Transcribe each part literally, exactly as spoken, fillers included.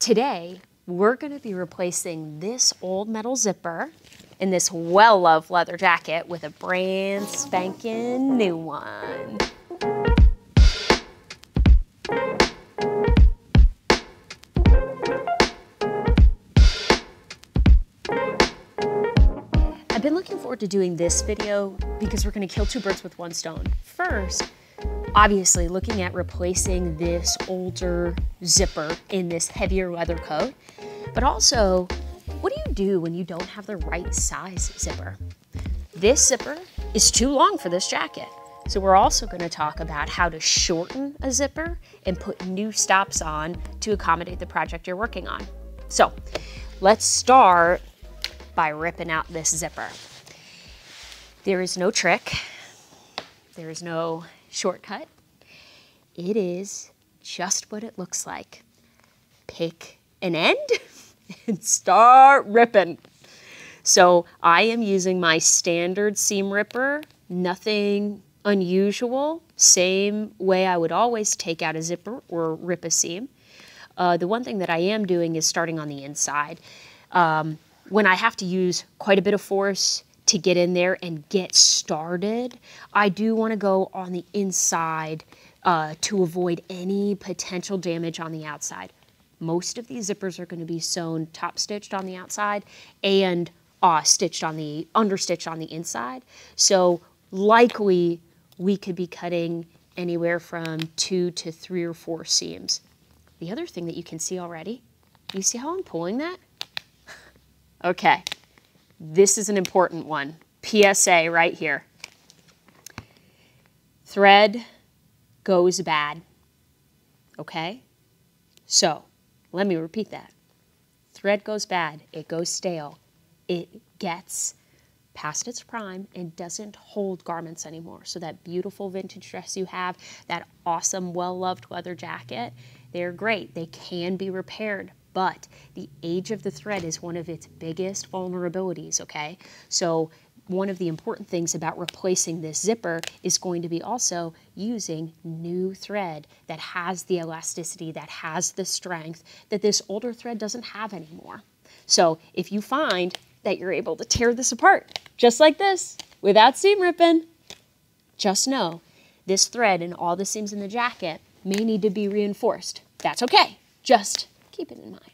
Today, we're going to be replacing this old metal zipper in this well-loved leather jacket with a brand spanking new one. I've been looking forward to doing this video because we're going to kill two birds with one stone. First, obviously looking at replacing this older zipper in this heavier leather coat, but also what do you do when you don't have the right size zipper? This zipper is too long for this jacket. So we're also going to talk about how to shorten a zipper and put new stops on to accommodate the project you're working on. So let's start by ripping out this zipper. There is no trick. There is no shortcut. It is just what it looks like. Pick an end and start ripping. So I am using my standard seam ripper, nothing unusual, same way I would always take out a zipper or rip a seam. Uh, the one thing that I am doing is starting on the inside. Um, when I have to use quite a bit of force to get in there and get started, I do want to go on the inside uh, to avoid any potential damage on the outside. Most of these zippers are going to be sewn top stitched on the outside and uh, stitched on the understitched on the inside. So likely we could be cutting anywhere from two to three or four seams. The other thing that you can see already, you see how I'm pulling that? Okay. This is an important one, P S A right here. Thread goes bad, okay? So let me repeat that. Thread goes bad, it goes stale, it gets past its prime and doesn't hold garments anymore. So that beautiful vintage dress you have, that awesome, well-loved leather jacket, they're great, they can be repaired. But the age of the thread is one of its biggest vulnerabilities, okay? So one of the important things about replacing this zipper is going to be also using new thread that has the elasticity, that has the strength that this older thread doesn't have anymore. So if you find that you're able to tear this apart, just like this, without seam ripping, just know this thread and all the seams in the jacket may need to be reinforced. That's okay, just keep it in mind.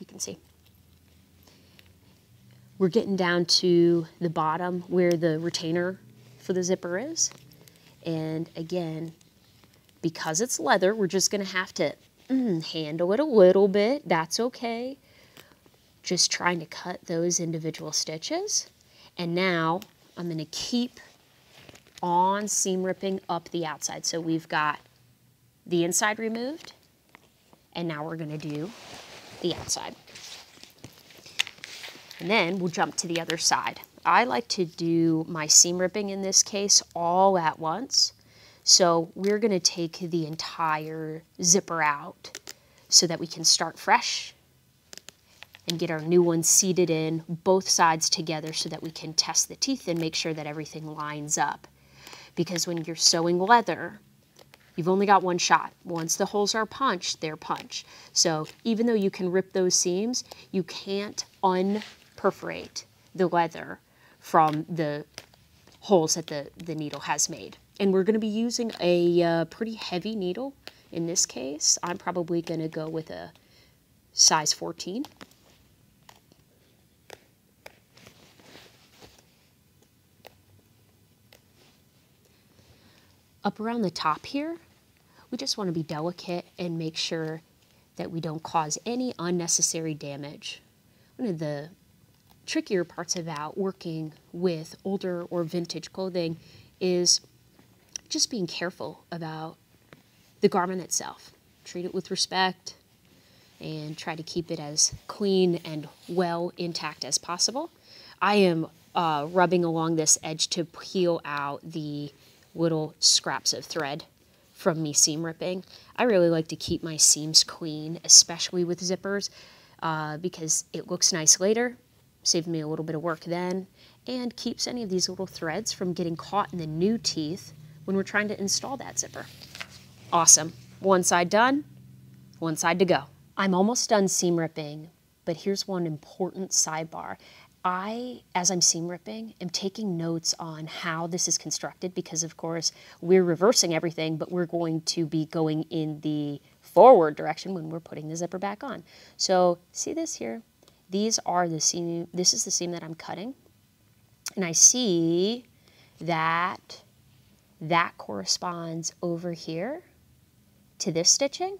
You can see. We're getting down to the bottom where the retainer for the zipper is. And again, because it's leather, we're just gonna have to mm, handle it a little bit. That's okay. Just trying to cut those individual stitches. And now I'm gonna keep on seam ripping up the outside. So we've got the inside removed, and now we're gonna do the outside. And then we'll jump to the other side. I like to do my seam ripping in this case all at once. So we're gonna take the entire zipper out so that we can start fresh and get our new one seated in both sides together so that we can test the teeth and make sure that everything lines up. Because when you're sewing leather, you've only got one shot. Once the holes are punched, they're punched. So even though you can rip those seams, you can't unperforate the leather from the holes that the, the needle has made. And we're gonna be using a uh, pretty heavy needle. In this case, I'm probably gonna go with a size fourteen. Up around the top here, we just want to be delicate and make sure that we don't cause any unnecessary damage. One of the trickier parts about working with older or vintage clothing is just being careful about the garment itself. Treat it with respect and try to keep it as clean and well intact as possible. I am uh, rubbing along this edge to peel out the little scraps of thread from me seam ripping. I really like to keep my seams clean, especially with zippers, uh, because it looks nice later, saved me a little bit of work then, and keeps any of these little threads from getting caught in the new teeth when we're trying to install that zipper. Awesome. One side done, one side to go. I'm almost done seam ripping, but here's one important sidebar. I, as I'm seam ripping, am taking notes on how this is constructed because, of course, we're reversing everything, but we're going to be going in the forward direction when we're putting the zipper back on. So see this here? These are the seam, this is the seam that I'm cutting. And I see that that corresponds over here to this stitching.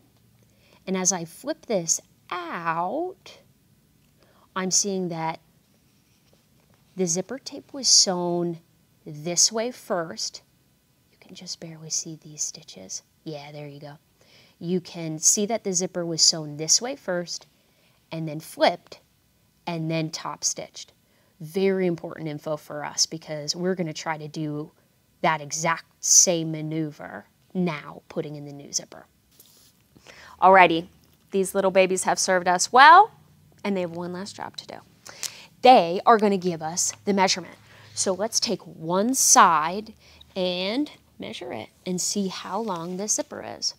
And as I flip this out, I'm seeing that the zipper tape was sewn this way first. You can just barely see these stitches. Yeah, there you go. You can see that the zipper was sewn this way first and then flipped and then top stitched. Very important info for us because we're going to try to do that exact same maneuver now, putting in the new zipper. Alrighty, these little babies have served us well, and they have one last job to do. They are going to give us the measurement. So let's take one side and measure it and see how long this zipper is.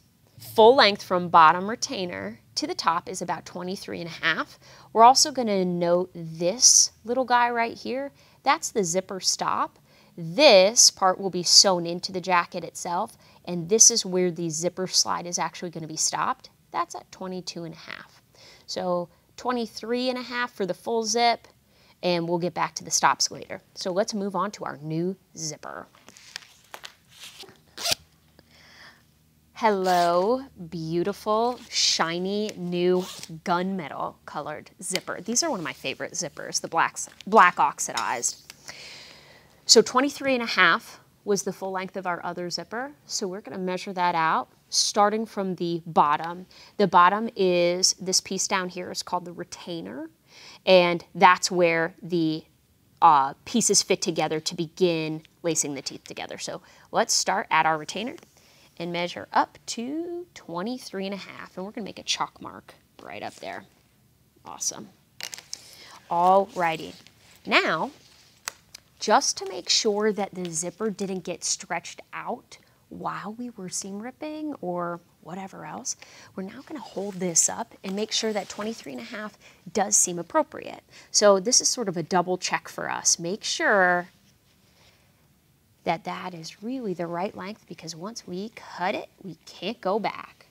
Full length from bottom retainer to the top is about twenty-three and a half. We're also going to note this little guy right here. That's the zipper stop. This part will be sewn into the jacket itself, and this is where the zipper slide is actually going to be stopped. That's at twenty-two and a half. So twenty-three and a half for the full zip, and we'll get back to the stops later. So let's move on to our new zipper. Hello, beautiful, shiny, new gunmetal colored zipper. These are one of my favorite zippers, the black, black oxidized. So twenty-three and a half was the full length of our other zipper. So we're gonna measure that out starting from the bottom. The bottom is this piece down here is called the retainer. And that's where the uh, pieces fit together to begin lacing the teeth together. So let's start at our retainer and measure up to twenty-three and a half. And we're gonna make a chalk mark right up there. Awesome. Alrighty, now, just to make sure that the zipper didn't get stretched out while we were seam ripping or whatever else, we're now gonna hold this up and make sure that twenty-three and a half does seem appropriate. So this is sort of a double check for us. Make sure that that is really the right length because once we cut it, we can't go back.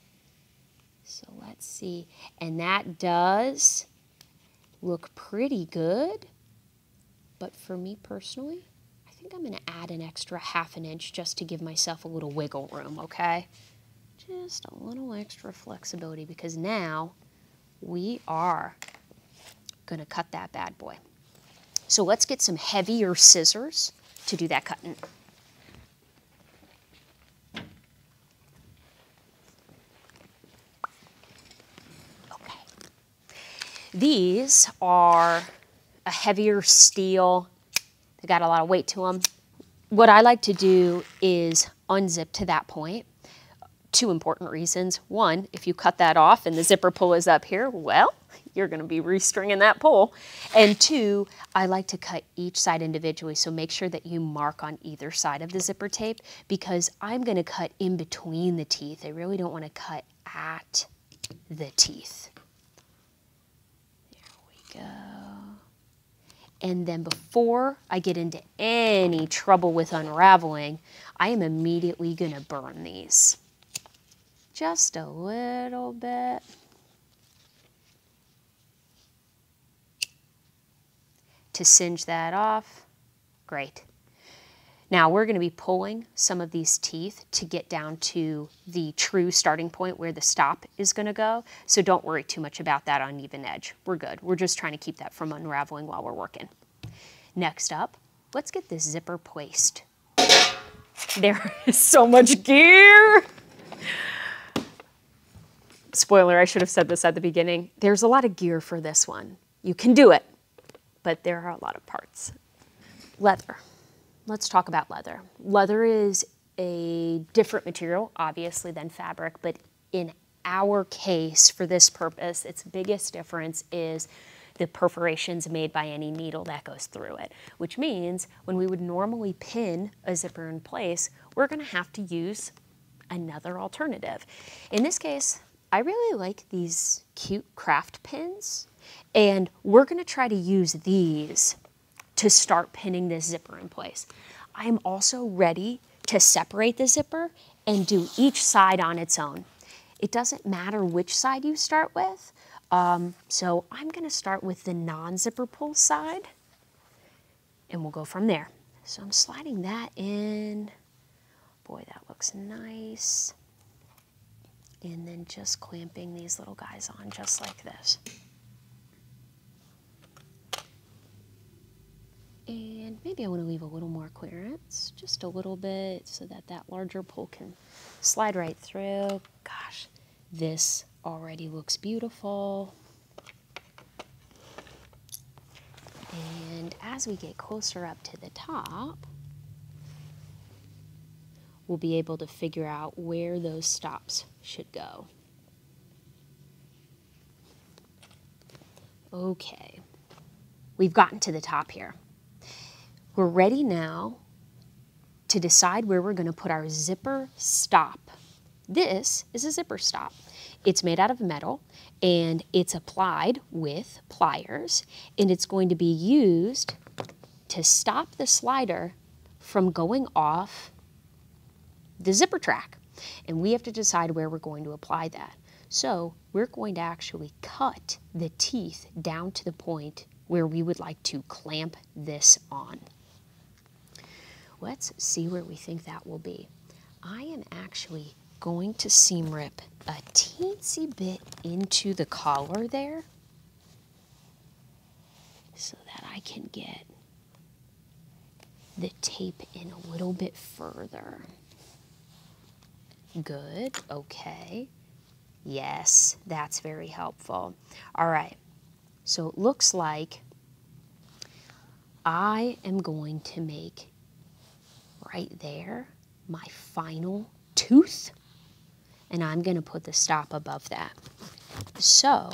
So let's see, and that does look pretty good. But for me personally, I think I'm gonna add an extra half an inch just to give myself a little wiggle room, okay? Just a little extra flexibility because now we are gonna cut that bad boy. So let's get some heavier scissors to do that cutting. Okay. These are a heavier steel. They got a lot of weight to them. What I like to do is unzip to that point. Two important reasons. One, if you cut that off and the zipper pull is up here, well, you're gonna be restringing that pull. And two, I like to cut each side individually, so make sure that you mark on either side of the zipper tape because I'm gonna cut in between the teeth. I really don't wanna cut at the teeth. There we go. And then before I get into any trouble with unraveling, I am immediately gonna burn these. Just a little bit. To singe that off, great. Now we're gonna be pulling some of these teeth to get down to the true starting point where the stop is gonna go. So don't worry too much about that uneven edge. We're good. We're just trying to keep that from unraveling while we're working. Next up, let's get this zipper placed. There is so much gear. Spoiler, I should have said this at the beginning. There's a lot of gear for this one. You can do it, but there are a lot of parts. Leather. Let's talk about leather. Leather is a different material, obviously, than fabric, but in our case, for this purpose, its biggest difference is the perforations made by any needle that goes through it, which means when we would normally pin a zipper in place, we're gonna have to use another alternative. In this case, I really like these cute craft pins, and we're gonna try to use these to start pinning this zipper in place. I'm also ready to separate the zipper and do each side on its own. It doesn't matter which side you start with, um, so I'm gonna start with the non-zipper pull side, and we'll go from there. So I'm sliding that in. Boy, that looks nice. And then just clamping these little guys on just like this. And maybe I want to leave a little more clearance, just a little bit, so that that larger pull can slide right through. Gosh, this already looks beautiful. And as we get closer up to the top, we'll be able to figure out where those stops should go. Okay, we've gotten to the top here. We're ready now to decide where we're gonna put our zipper stop. This is a zipper stop. It's made out of metal, and it's applied with pliers, and it's going to be used to stop the slider from going off the zipper track. And we have to decide where we're going to apply that. So we're going to actually cut the teeth down to the point where we would like to clamp this on. Let's see where we think that will be. I am actually going to seam rip a teensy bit into the collar there so that I can get the tape in a little bit further. Good, okay. Yes, that's very helpful. All right, so it looks like I am going to make right there my final tooth, and I'm gonna put the stop above that. So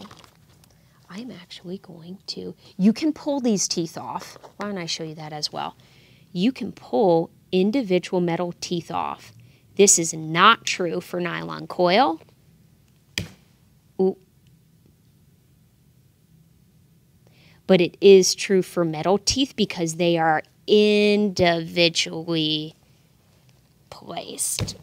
I'm actually going to, you can pull these teeth off. Why don't I show you that as well? You can pull individual metal teeth off. This is not true for nylon coil. Ooh. But it is true for metal teeth because they are individually placed.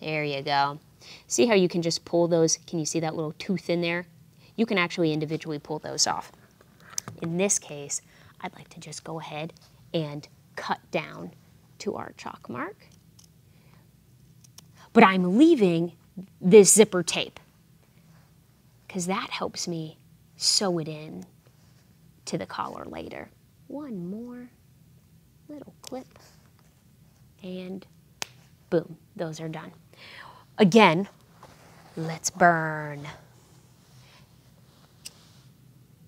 There you go. See how you can just pull those? Can you see that little tooth in there? You can actually individually pull those off. In this case, I'd like to just go ahead and cut down to our chalk mark. But I'm leaving this zipper tape because that helps me sew it in to the collar later. One more little clip and boom, those are done. Again, let's burn.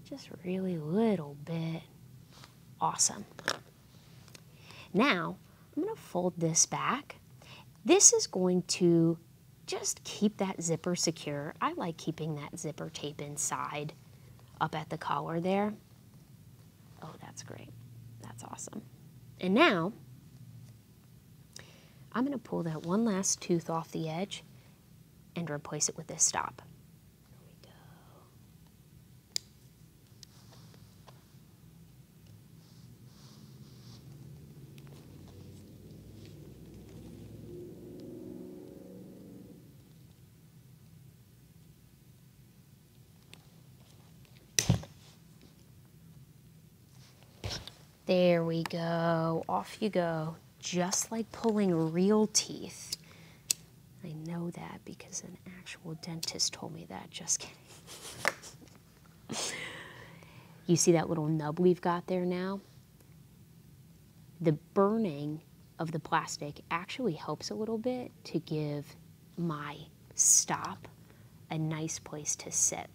Just really little bit. Awesome. Now, I'm gonna fold this back. This is going to just keep that zipper secure. I like keeping that zipper tape inside up at the collar there. Oh, that's great. That's awesome. And now, I'm gonna pull that one last tooth off the edge and replace it with this stop. There we go. There we go, off you go. Just like pulling real teeth. I know that because an actual dentist told me that, just kidding. You see that little nub we've got there now? The burning of the plastic actually helps a little bit to give my stop a nice place to sit.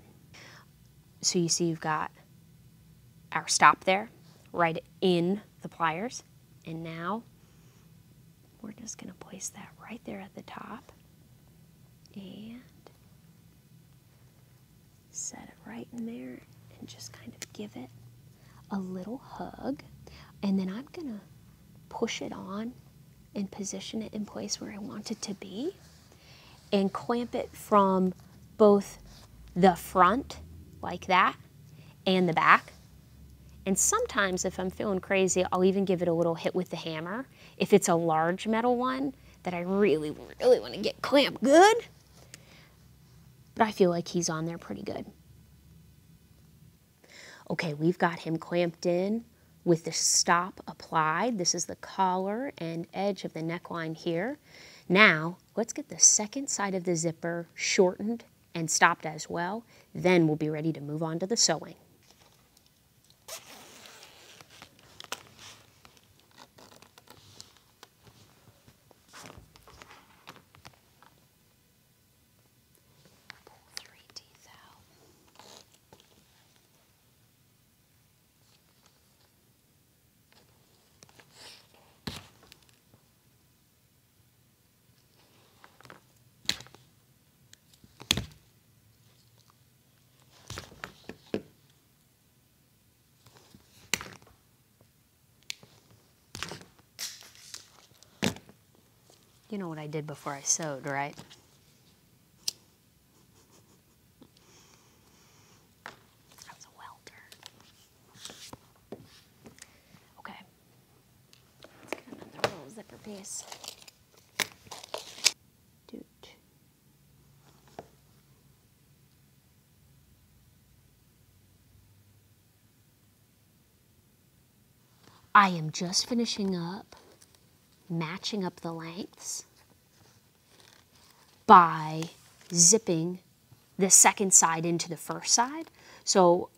So you see you've got our stop there, right in the pliers, and now we're just gonna place that right there at the top and set it right in there and just kind of give it a little hug. And then I'm gonna push it on and position it in place where I want it to be, and clamp it from both the front, like that, and the back. And sometimes if I'm feeling crazy, I'll even give it a little hit with the hammer. If it's a large metal one that I really, really want to get clamped good, but I feel like he's on there pretty good. Okay, we've got him clamped in with the stop applied. This is the collar and edge of the neckline here. Now, let's get the second side of the zipper shortened and stopped as well. Then we'll be ready to move on to the sewing. You know what I did before I sewed, right? I was a welder. Okay. Let's get another little zipper piece. Doot. I am just finishing up matching up the lengths by zipping the second side into the first side. So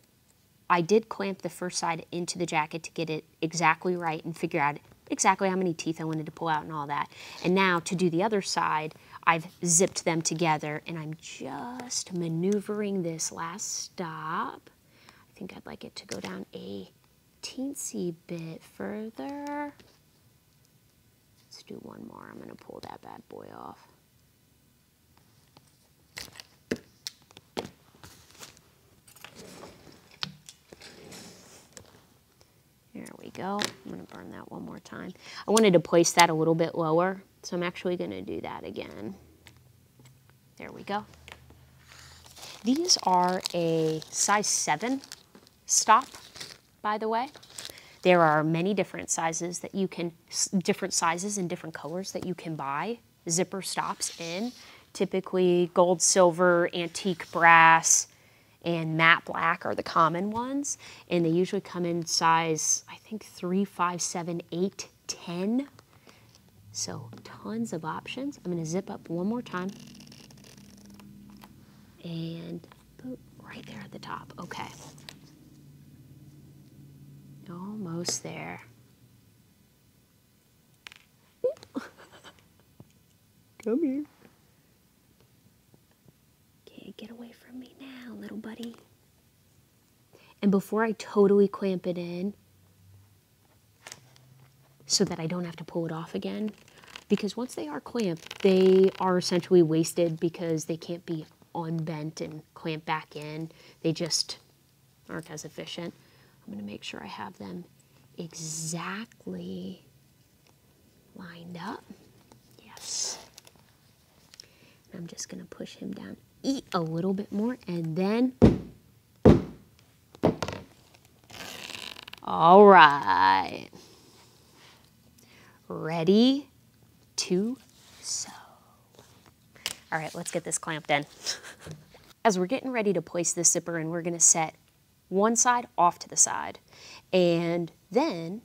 I did clamp the first side into the jacket to get it exactly right and figure out exactly how many teeth I wanted to pull out and all that. And now to do the other side, I've zipped them together and I'm just maneuvering this last stop. I think I'd like it to go down a teensy bit further. Let's do one more. I'm going to pull that bad boy off. There we go. I'm going to burn that one more time. I wanted to place that a little bit lower, so I'm actually going to do that again. There we go. These are a size seven stop, by the way. There are many different sizes that you can, different sizes and different colors that you can buy zipper stops in. Typically gold, silver, antique brass, and matte black are the common ones. And they usually come in size, I think, three, five, seven, eight, ten. So tons of options. I'm gonna zip up one more time. And boop, right there at the top, okay. Almost there. Come here. Can't get away from me now, little buddy. And before I totally clamp it in, so that I don't have to pull it off again, because once they are clamped, they are essentially wasted because they can't be unbent and clamped back in. They just aren't as efficient. I'm going to make sure I have them exactly lined up. Yes. And I'm just going to push him down, eat a little bit more, and then... All right. Ready to sew. All right, let's get this clamped in. As we're getting ready to place this zipper in, we're going to set one side off to the side. And then,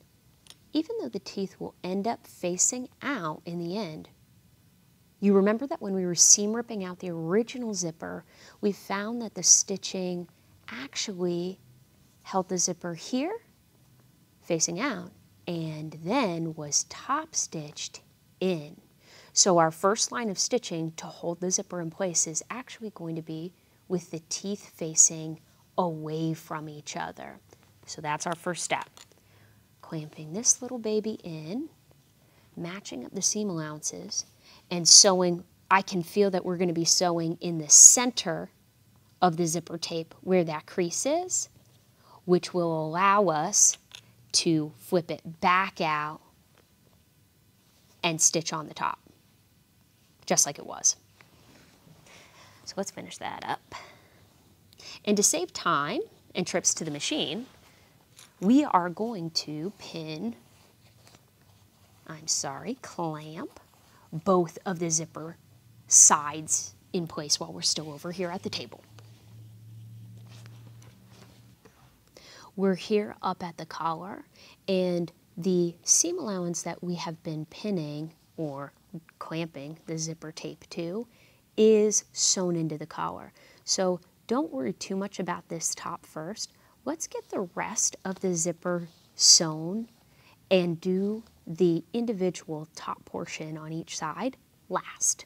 even though the teeth will end up facing out in the end, you remember that when we were seam ripping out the original zipper, we found that the stitching actually held the zipper here, facing out, and then was top stitched in. So our first line of stitching to hold the zipper in place is actually going to be with the teeth facing away from each other. So that's our first step. Clamping this little baby in, matching up the seam allowances, and sewing. I can feel that we're going to be sewing in the center of the zipper tape where that crease is, which will allow us to flip it back out and stitch on the top, just like it was. So let's finish that up. And to save time and trips to the machine, we are going to pin, I'm sorry, clamp both of the zipper sides in place while we're still over here at the table. We're here up at the collar, and the seam allowance that we have been pinning or clamping the zipper tape to is sewn into the collar. So don't worry too much about this top first. Let's get the rest of the zipper sewn and do the individual top portion on each side last.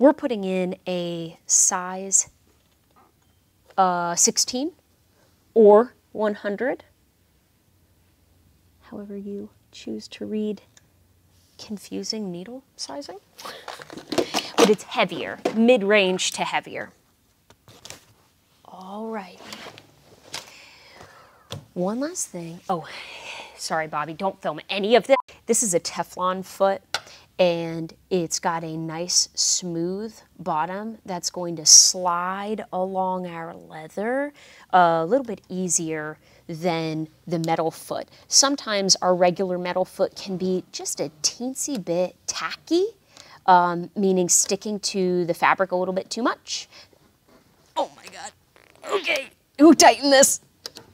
We're putting in a size uh, sixteen or one hundred, however you choose to read confusing needle sizing, but it's heavier, mid-range to heavier. All right. One last thing. Oh, sorry, Bobby, don't film any of this. This is a Teflon foot, and it's got a nice smooth bottom that's going to slide along our leather a little bit easier than the metal foot. Sometimes our regular metal foot can be just a teensy bit tacky, um, meaning sticking to the fabric a little bit too much. Oh my God. Okay, who tightened this?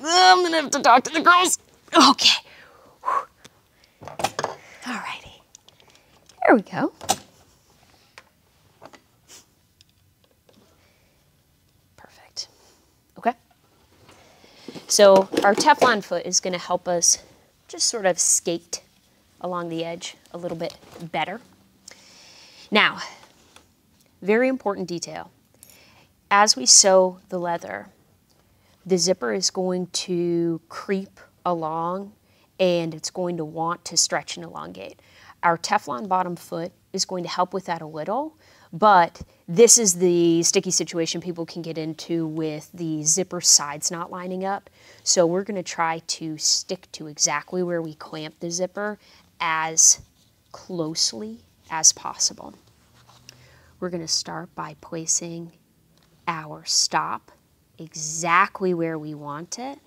I'm gonna have to talk to the girls. Okay. All right. There we go. Perfect. Okay. So our Teflon foot is going to help us just sort of skate along the edge a little bit better. Now, very important detail. As we sew the leather, the zipper is going to creep along and it's going to want to stretch and elongate. Our Teflon bottom foot is going to help with that a little, but this is the sticky situation people can get into with the zipper sides not lining up. So we're gonna try to stick to exactly where we clamp the zipper as closely as possible. We're gonna start by placing our stop exactly where we want it,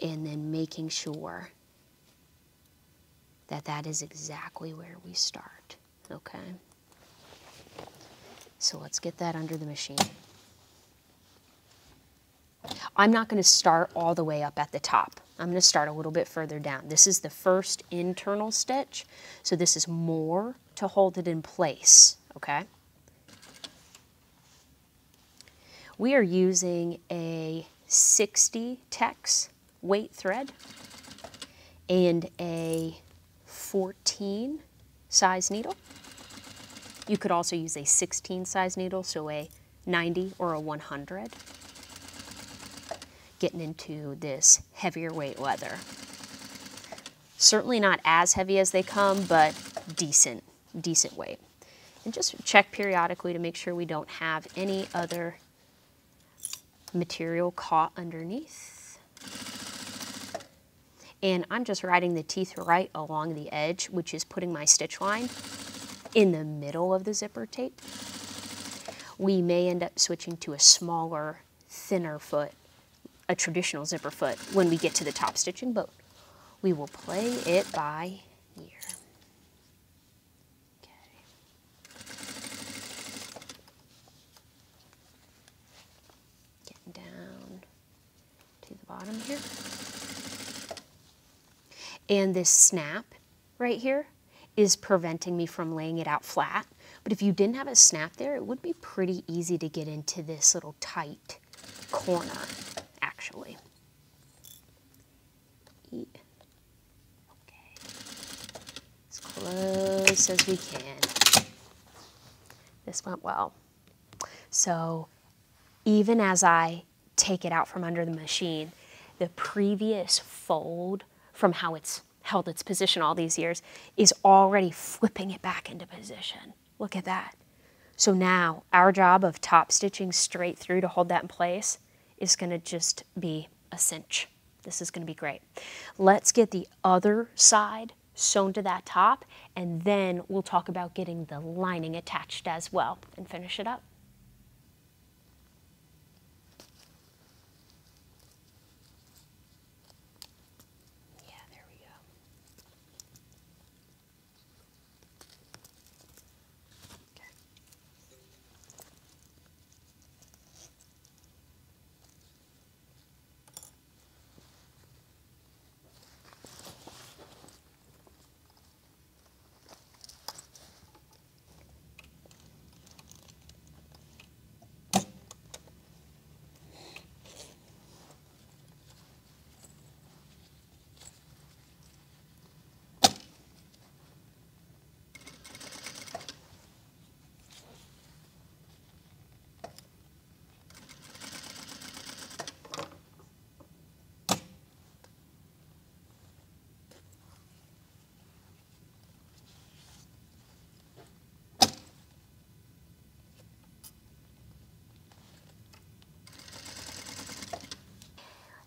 and then making sure that that is exactly where we start, okay? So let's get that under the machine. I'm not gonna start all the way up at the top. I'm gonna start a little bit further down. This is the first internal stitch, so this is more to hold it in place, okay? We are using a sixty Tex weight thread and a fourteen size needle. You could also use a sixteen size needle, so a ninety or a one hundred. Getting into this heavier weight leather. Certainly not as heavy as they come, but decent, decent weight. And just check periodically to make sure we don't have any other material caught underneath. And I'm just riding the teeth right along the edge, which is putting my stitch line in the middle of the zipper tape. We may end up switching to a smaller, thinner foot, a traditional zipper foot, when we get to the top stitching, but we will play it by ear. Okay. Getting down to the bottom here. And this snap right here is preventing me from laying it out flat. But if you didn't have a snap there, it would be pretty easy to get into this little tight corner, actually. actually. Okay, as close as we can. This went well. So even as I take it out from under the machine, the previous fold from how it's held its position all these years is already flipping it back into position. Look at that. So now our job of top stitching straight through to hold that in place is going to just be a cinch. This is going to be great. Let's get the other side sewn to that top, and then we'll talk about getting the lining attached as well and finish it up.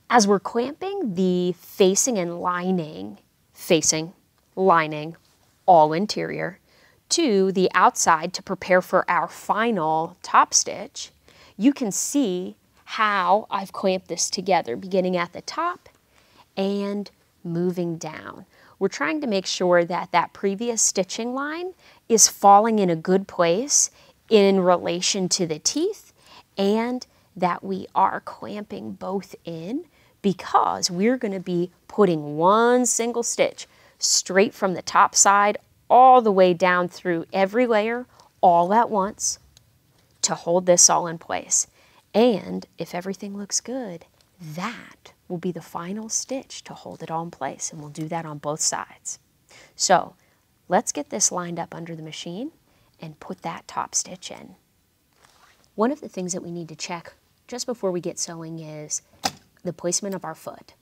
As we're clamping the facing and lining, facing, lining, all interior, to the outside to prepare for our final top stitch, you can see how I've clamped this together, beginning at the top and moving down. We're trying to make sure that that previous stitching line is falling in a good place in relation to the teeth, and that we are clamping both in, because we're going to be putting one single stitch straight from the top side all the way down through every layer all at once to hold this all in place. And if everything looks good, that will be the final stitch to hold it all in place, and we'll do that on both sides. So let's get this lined up under the machine and put that top stitch in. One of the things that we need to check just before we get sewing is the placement of our foot.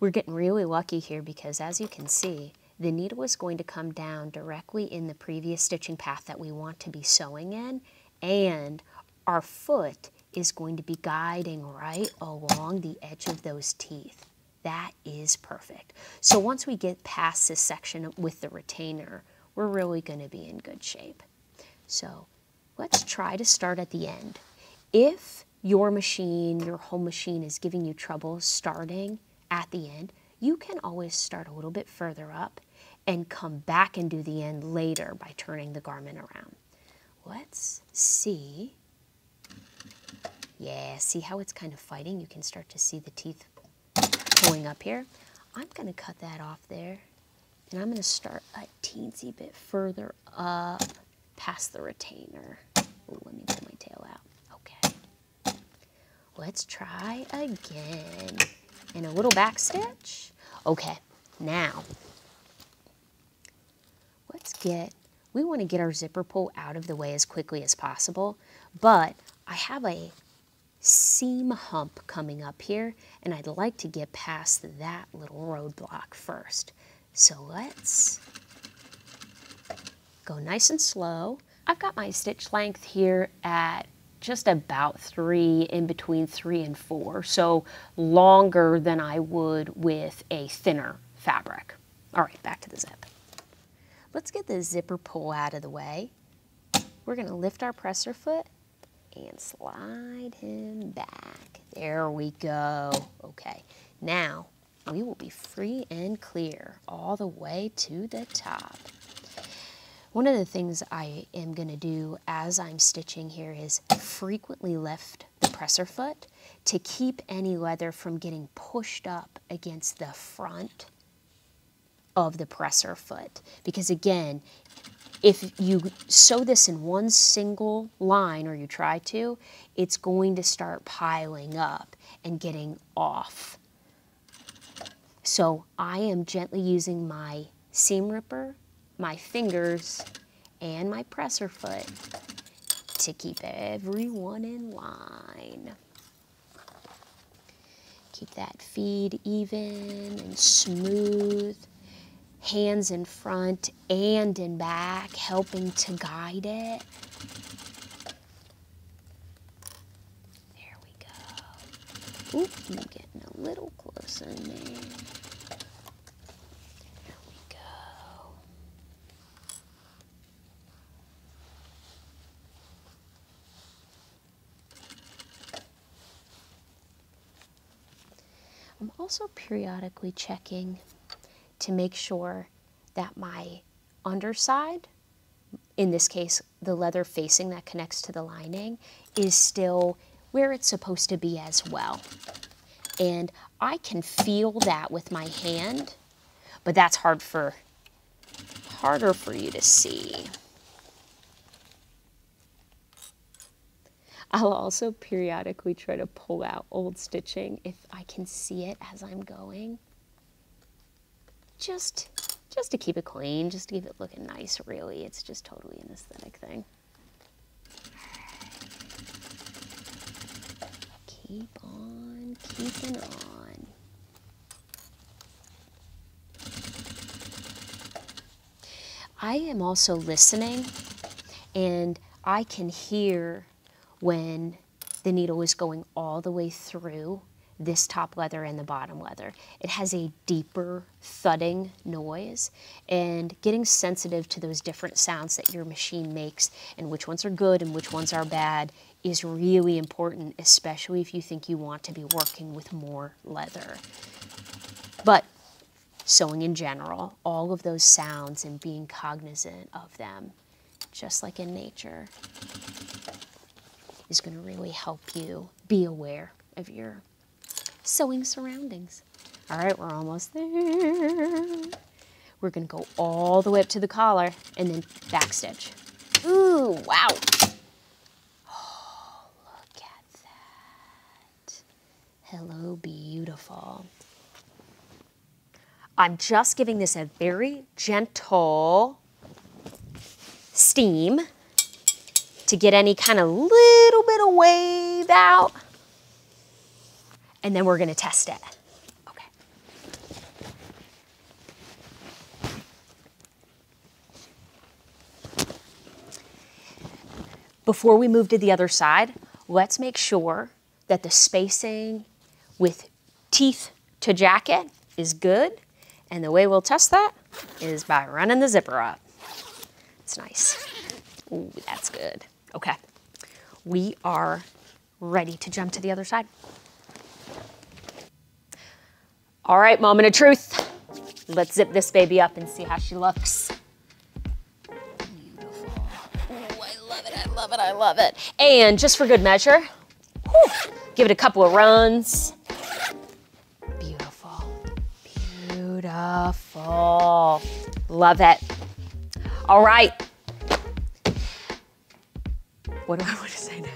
We're getting really lucky here, because as you can see, the needle is going to come down directly in the previous stitching path that we want to be sewing in, and our foot is going to be guiding right along the edge of those teeth. That is perfect. So once we get past this section with the retainer, we're really going to be in good shape. So let's try to start at the end. If your machine, your home machine, is giving you trouble starting at the end, you can always start a little bit further up and come back and do the end later by turning the garment around. Let's see. Yeah, see how it's kind of fighting? You can start to see the teeth pulling up here. I'm going to cut that off there, and I'm going to start a teensy bit further up past the retainer. Ooh, let me pull my tail out. Let's try again, and a little back stitch. Okay, now let's get, we want to get our zipper pull out of the way as quickly as possible, but I have a seam hump coming up here, and I'd like to get past that little roadblock first. So let's go nice and slow. I've got my stitch length here at just about three, in between three and four, so longer than I would with a thinner fabric. All right, back to the zip. Let's get the zipper pull out of the way. We're gonna lift our presser foot and slide him back. There we go. Okay, now we will be free and clear all the way to the top. One of the things I am going to do as I'm stitching here is frequently lift the presser foot to keep any leather from getting pushed up against the front of the presser foot. Because again, If you sew this in one single line, or you try to, it's going to start piling up and getting off. So I am gently using my seam ripper, my fingers, and my presser foot to keep everyone in line. Keep that feed even and smooth. Hands in front and in back, helping to guide it. There we go. Oop, I'm getting a little close in there. There we go. I'm also periodically checking to make sure that my underside, in this case the leather facing that connects to the lining, is still where it's supposed to be as well. And I can feel that with my hand, but that's hard for, harder for you to see. I'll also periodically try to pull out old stitching if I can see it as I'm going. Just, just to keep it clean, just to keep it looking nice, really. It's just totally an aesthetic thing. Keep on keeping on. I am also listening, and I can hear when the needle is going all the way through this top leather and the bottom leather. It has a deeper thudding noise, and getting sensitive to those different sounds that your machine makes and which ones are good and which ones are bad is really important, especially if you think you want to be working with more leather. But sewing in general, all of those sounds and being cognizant of them, just like in nature, is going to really help you be aware of your sewing surroundings. All right, we're almost there. We're gonna go all the way up to the collar and then backstitch. Ooh, wow. Oh, look at that. Hello, beautiful. I'm just giving this a very gentle steam to get any kind of little bit of wave out. And then we're gonna test it. Okay. Before we move to the other side, let's make sure that the spacing with teeth to jacket is good. And the way we'll test that is by running the zipper up. It's nice. Ooh, that's good. Okay. We are ready to jump to the other side. All right, moment of truth. Let's zip this baby up and see how she looks. Beautiful. Ooh, I love it, I love it, I love it. And just for good measure, whew, give it a couple of runs. Beautiful, beautiful. Love it. All right. What do I want to say now?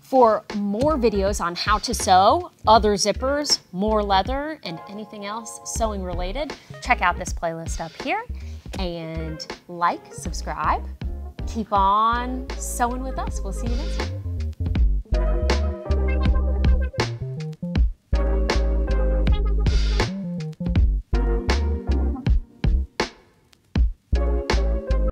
For more videos on how to sew, other zippers, more leather, and anything else sewing related, check out this playlist up here, and like, subscribe, keep on sewing with us. We'll see you next time.